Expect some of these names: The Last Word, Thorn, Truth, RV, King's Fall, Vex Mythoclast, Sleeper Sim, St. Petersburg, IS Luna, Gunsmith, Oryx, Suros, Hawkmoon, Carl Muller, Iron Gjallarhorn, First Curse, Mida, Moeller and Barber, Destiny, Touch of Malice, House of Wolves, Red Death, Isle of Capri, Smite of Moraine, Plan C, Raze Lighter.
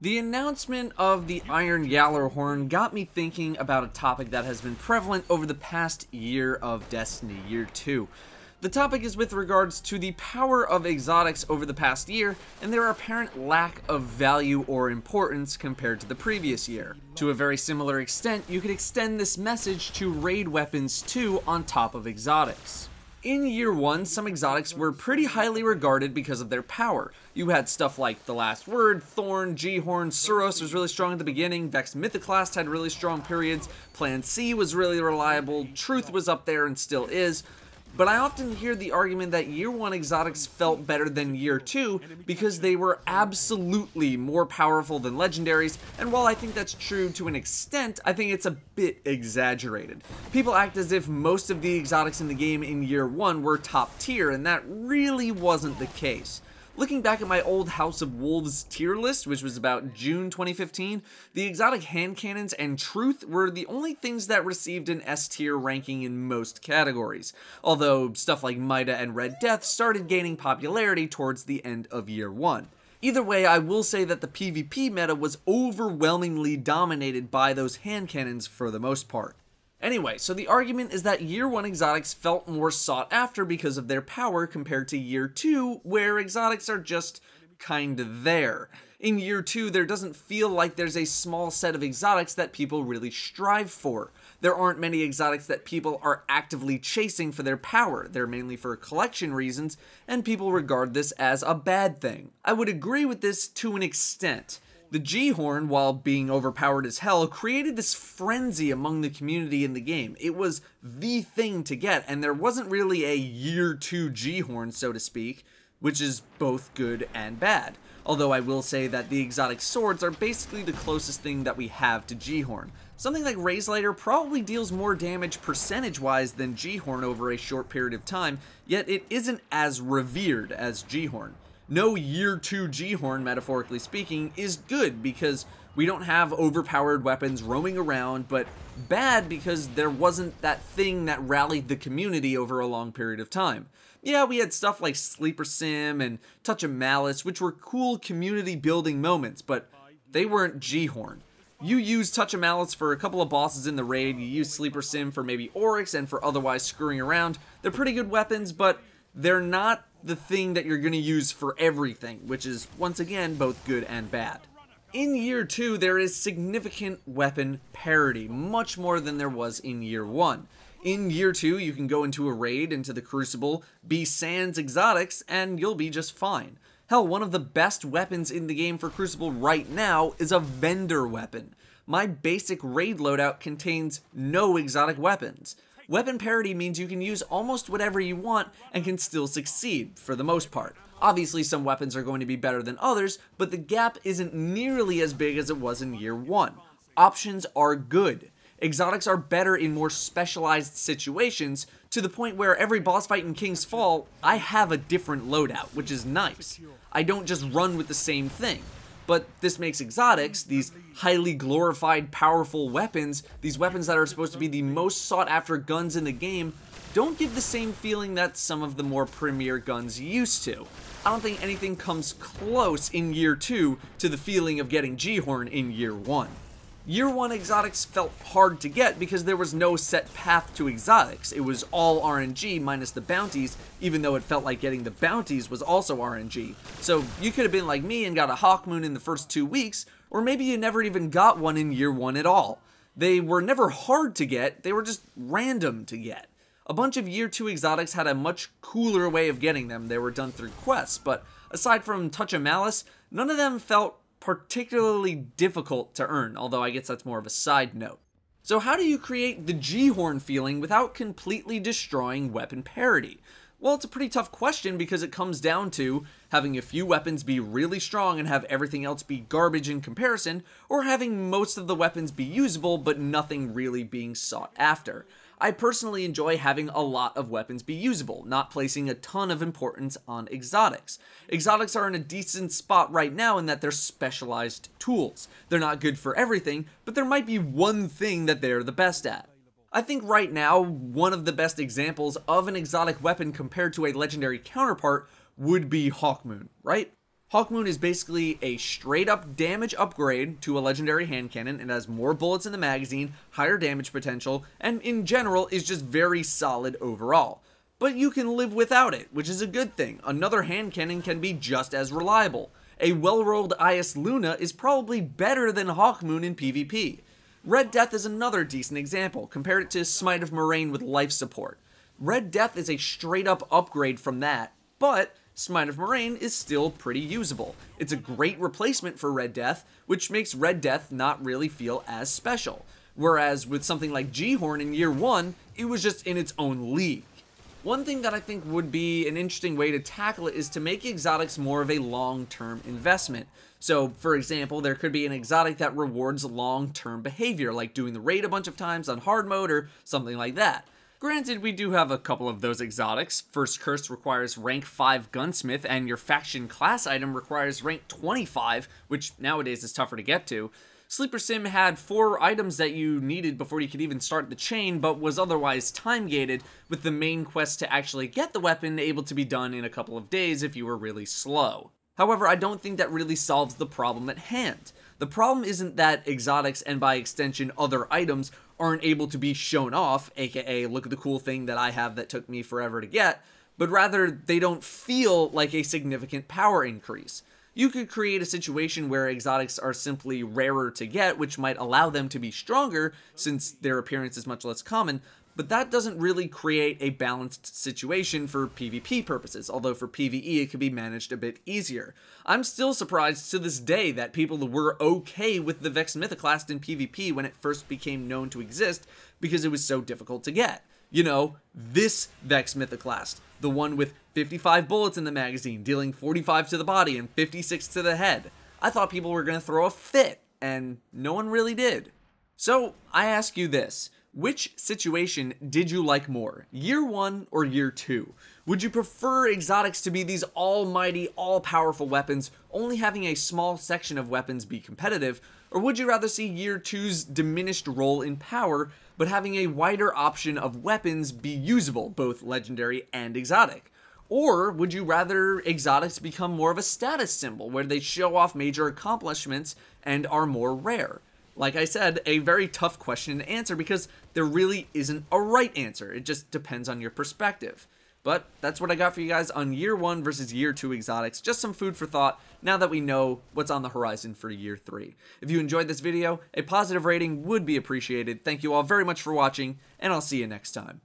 The announcement of the Iron Gjallarhorn got me thinking about a topic that has been prevalent over the past year of Destiny, Year 2. The topic is with regards to the power of exotics over the past year and their apparent lack of value or importance compared to the previous year. To a very similar extent, you could extend this message to raid weapons too on top of exotics. In Year 1, some exotics were pretty highly regarded because of their power. You had stuff like The Last Word, Thorn, Gjallarhorn, Suros was really strong at the beginning, Vex Mythoclast had really strong periods, Plan C was really reliable, Truth was up there and still is. But I often hear the argument that Year 1 exotics felt better than Year 2 because they were absolutely more powerful than legendaries, and while I think that's true to an extent, I think it's a bit exaggerated. People act as if most of the exotics in the game in Year 1 were top tier, and that really wasn't the case. Looking back at my old House of Wolves tier list, which was about June 2015, the exotic hand cannons and Truth were the only things that received an S tier ranking in most categories, although stuff like Mida and Red Death started gaining popularity towards the end of Year 1. Either way, I will say that the PvP meta was overwhelmingly dominated by those hand cannons for the most part. Anyway, so the argument is that Year 1 exotics felt more sought after because of their power compared to Year 2, where exotics are just kinda there. In Year 2, there doesn't feel like there's a small set of exotics that people really strive for. There aren't many exotics that people are actively chasing for their power. They're mainly for collection reasons, and people regard this as a bad thing. I would agree with this to an extent. The Gjallarhorn, while being overpowered as hell, created this frenzy among the community in the game. It was the thing to get, and there wasn't really a Year 2 Gjallarhorn, so to speak, which is both good and bad. Although I will say that the exotic swords are basically the closest thing that we have to Gjallarhorn. Something like Raze Lighter probably deals more damage percentage-wise than Gjallarhorn over a short period of time, yet it isn't as revered as Gjallarhorn. No Year 2 Gjallarhorn, metaphorically speaking, is good because we don't have overpowered weapons roaming around, but bad because there wasn't that thing that rallied the community over a long period of time. Yeah, we had stuff like Sleeper Sim and Touch of Malice, which were cool community-building moments, but they weren't Gjallarhorn. You use Touch of Malice for a couple of bosses in the raid, you use Sleeper Sim for maybe Oryx and for otherwise screwing around. They're pretty good weapons, but they're not the thing that you're going to use for everything, which is, once again, both good and bad. In Year 2, there is significant weapon parity, much more than there was in Year 1. In Year 2, you can go into a raid, into the Crucible, be sans exotics, and you'll be just fine. Hell, one of the best weapons in the game for Crucible right now is a vendor weapon. My basic raid loadout contains no exotic weapons. Weapon parity means you can use almost whatever you want and can still succeed, for the most part. Obviously, some weapons are going to be better than others, but the gap isn't nearly as big as it was in Year 1. Options are good. Exotics are better in more specialized situations, to the point where every boss fight in King's Fall, I have a different loadout, which is nice. I don't just run with the same thing. But this makes exotics, these highly glorified, powerful weapons, these weapons that are supposed to be the most sought-after guns in the game, don't give the same feeling that some of the more premier guns used to. I don't think anything comes close in Year 2 to the feeling of getting Gjallarhorn in Year 1. Year 1 exotics felt hard to get because there was no set path to exotics. It was all RNG minus the bounties, even though it felt like getting the bounties was also RNG. So you could have been like me and got a Hawkmoon in the first 2 weeks, or maybe you never even got one in Year 1 at all. They were never hard to get, they were just random to get. A bunch of Year 2 exotics had a much cooler way of getting them. They were done through quests, but aside from Touch of Malice, none of them felt particularly difficult to earn, although I guess that's more of a side note. So how do you create the Gjallarhorn feeling without completely destroying weapon parity? Well, it's a pretty tough question because it comes down to having a few weapons be really strong and have everything else be garbage in comparison, or having most of the weapons be usable but nothing really being sought after. I personally enjoy having a lot of weapons be usable, not placing a ton of importance on exotics. Exotics are in a decent spot right now in that they're specialized tools. They're not good for everything, but there might be one thing that they're the best at. I think right now, one of the best examples of an exotic weapon compared to a legendary counterpart would be Hawkmoon, right? Hawkmoon is basically a straight-up damage upgrade to a legendary hand cannon. It has more bullets in the magazine, higher damage potential, and in general is just very solid overall. But you can live without it, which is a good thing. Another hand cannon can be just as reliable. A well-rolled IS Luna is probably better than Hawkmoon in PvP. Red Death is another decent example. Compare it to Smite of Moraine with life support. Red Death is a straight-up upgrade from that, but Smite of Moraine is still pretty usable. It's a great replacement for Red Death, which makes Red Death not really feel as special. Whereas with something like Gjallarhorn in year 1, it was just in its own league. One thing that I think would be an interesting way to tackle it is to make exotics more of a long-term investment. So, for example, there could be an exotic that rewards long-term behavior, like doing the raid a bunch of times on hard mode or something like that. Granted, we do have a couple of those exotics. First Curse requires rank 5 Gunsmith, and your faction class item requires rank 25, which nowadays is tougher to get to. Sleeper Sim had 4 items that you needed before you could even start the chain, but was otherwise time-gated, with the main quest to actually get the weapon able to be done in a couple of days if you were really slow. However, I don't think that really solves the problem at hand. The problem isn't that exotics, and by extension other items, aren't able to be shown off, aka look at the cool thing that I have that took me forever to get, but rather they don't feel like a significant power increase. You could create a situation where exotics are simply rarer to get, which might allow them to be stronger since their appearance is much less common, but that doesn't really create a balanced situation for PvP purposes, although for PvE it could be managed a bit easier. I'm still surprised to this day that people were okay with the Vex Mythoclast in PvP when it first became known to exist because it was so difficult to get. You know, this Vex Mythoclast, the one with 55 bullets in the magazine, dealing 45 to the body and 56 to the head. I thought people were going to throw a fit, and no one really did. So, I ask you this. Which situation did you like more, year 1 or year 2? Would you prefer exotics to be these almighty, all-powerful weapons, only having a small section of weapons be competitive, or would you rather see year 2's diminished role in power, but having a wider option of weapons be usable, both legendary and exotic? Or would you rather exotics become more of a status symbol, where they show off major accomplishments and are more rare? Like I said, a very tough question to answer because there really isn't a right answer. It just depends on your perspective. But that's what I got for you guys on year 1 versus year 2 exotics. Just some food for thought now that we know what's on the horizon for year 3. If you enjoyed this video, a positive rating would be appreciated. Thank you all very much for watching, and I'll see you next time.